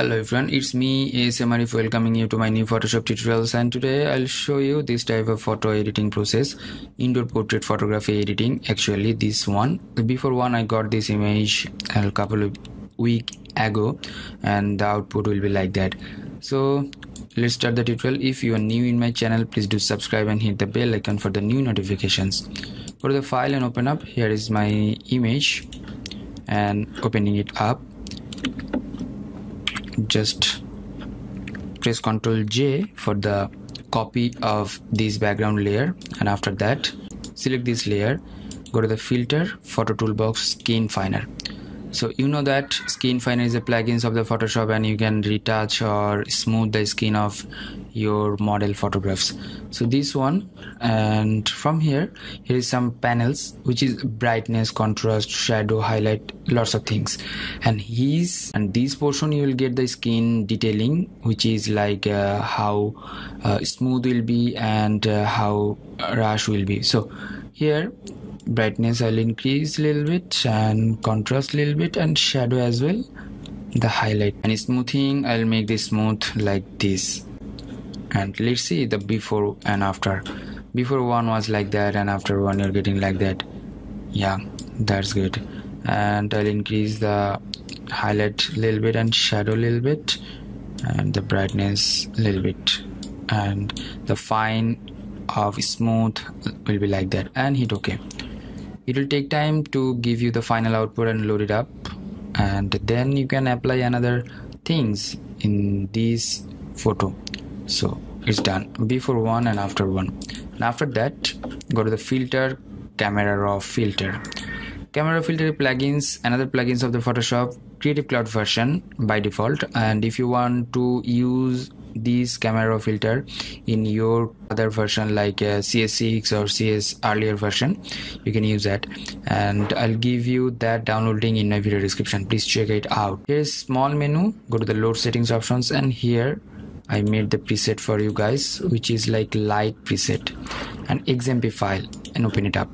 Hello everyone, it's me Asm Arif, welcoming you to my new Photoshop tutorials, and today I'll show you this type of photo editing process, indoor portrait photography editing. Actually this one, before one I got this image a couple of weeks ago and the output will be like that. So let's start the tutorial. If you are new in my channel, please do subscribe and hit the bell icon for the new notifications. Go to the file and open up. Here is my image and opening it up. Just press Ctrl J for the copy of this background layer, and after that select this layer, go to the filter, photo toolbox, skin finer. So you know that skin finer is a plugins of the Photoshop, and you can retouch or smooth the skin of your model photographs. So this one, and from here is some panels, which is brightness, contrast, shadow, highlight, lots of things. And this portion you will get the skin detailing, which is like how smooth will be and how harsh will be. So here brightness I'll increase a little bit, and contrast a little bit, and shadow as well, the highlight, and smoothing I'll make this smooth like this. And let's see the before and after. Before one was like that, and after one you're getting like that. Yeah, that's good. And I'll increase the highlight a little bit and shadow a little bit, and the brightness a little bit, and the fine of smooth will be like that, and hit OK. It will take time to give you the final output and load it up, and then you can apply another things in this photo. So it's done, before one and after one. And after that, go to the filter, Camera Raw Filter. Camera Filter plugins, another plugins of the Photoshop Creative Cloud version by default. And if you want to use this Camera Raw Filter in your other version like CS6 or CS earlier version, you can use that, and I'll give you that downloading in my video description. Please check it out. Here's small menu, go to the load settings options, and here I made the preset for you guys, which is like light preset, and xmp file, and open it up.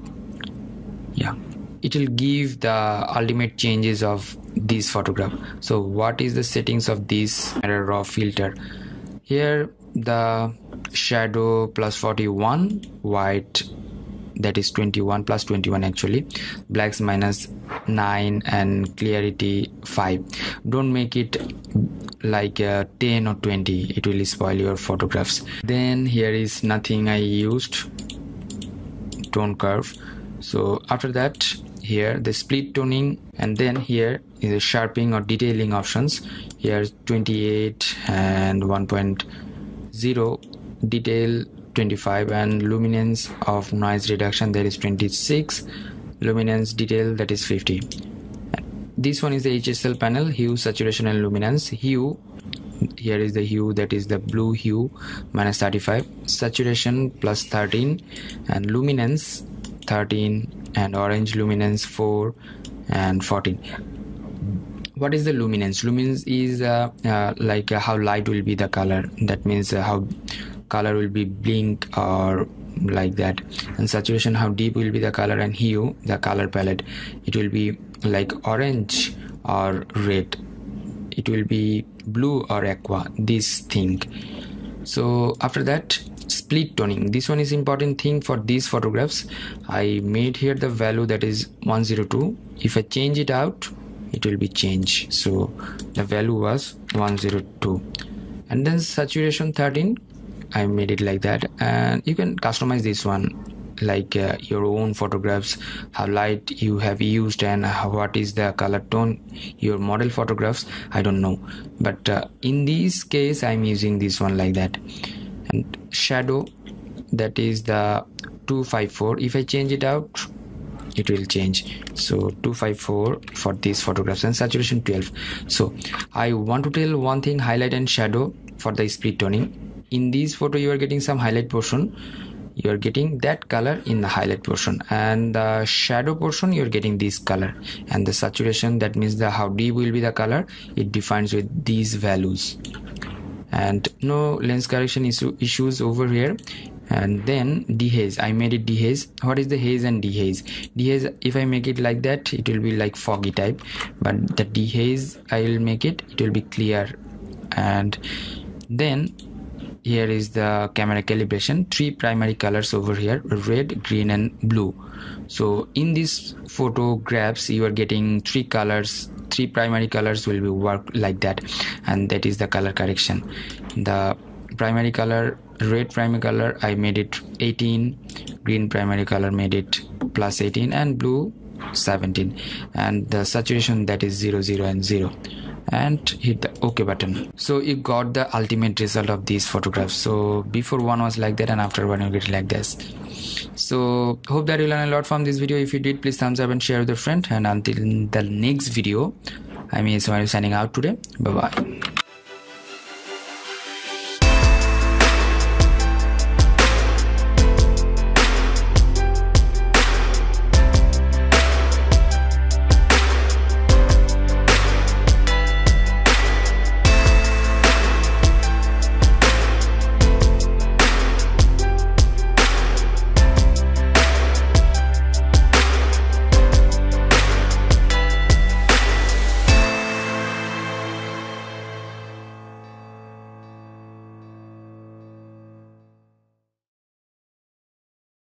Yeah, it will give the ultimate changes of this photograph. So what is the settings of this Camera Raw Filter? Here the shadow +41, white that is 21, +21 actually, blacks -9, and clarity 5. Don't make it like 10 or 20, it will spoil your photographs. Then here is nothing, I used tone curve. So after that, here the split toning, and then here is the sharpening or detailing options. Here 28 and 1.0, detail 25, and luminance of noise reduction that is 26, luminance detail that is 50. This one is the HSL panel, hue, saturation, and luminance. Hue, here is the hue, that is the blue hue, -35, saturation +13, and luminance 13, and orange luminance 4 and 14. What is the luminance? Luminance is like how light will be the color, that means how color will be blink or like that, and saturation how deep will be the color, and hue the color palette, it will be like orange or red, it will be blue or aqua, this thing. So after that, split toning, this one is important thing for these photographs. I made here the value that is 102. If I change it out, it will be changed. So the value was 102, and then saturation 13, I made it like that. And you can customize this one like your own photographs, how light you have used, and what is the color tone your model photographs, I don't know, but in this case I'm using this one like that. And shadow, that is the 254, if I change it out, it will change. So 254 for these photographs, and saturation 12. So I want to tell one thing, highlight and shadow for the split toning. In this photo you are getting some highlight portion, you are getting that color in the highlight portion, and the shadow portion you are getting this color, and the saturation, that means the how deep will be the color, it defines with these values, and no lens correction issues over here. And then dehaze, I made it dehaze. What is the haze and dehaze? Dehaze, if I make it like that, it will be like foggy type, but the dehaze I will make it will be clear and then here is the camera calibration, 3 primary colors over here, red, green and blue. So in these photographs you are getting 3 colors, 3 primary colors will be work like that, and that is the color correction. The primary color, red primary color, I made it 18, green primary color made it plus 18 and blue 17, and the saturation that is 0, 0 and 0, and hit the OK button. So you got the ultimate result of these photographs. So before one was like that and after one you get like this. So hope that you learn a lot from this video. If you did, please thumbs up and share with a friend, and until the next video, I'm Asm Arif signing out today. Bye bye.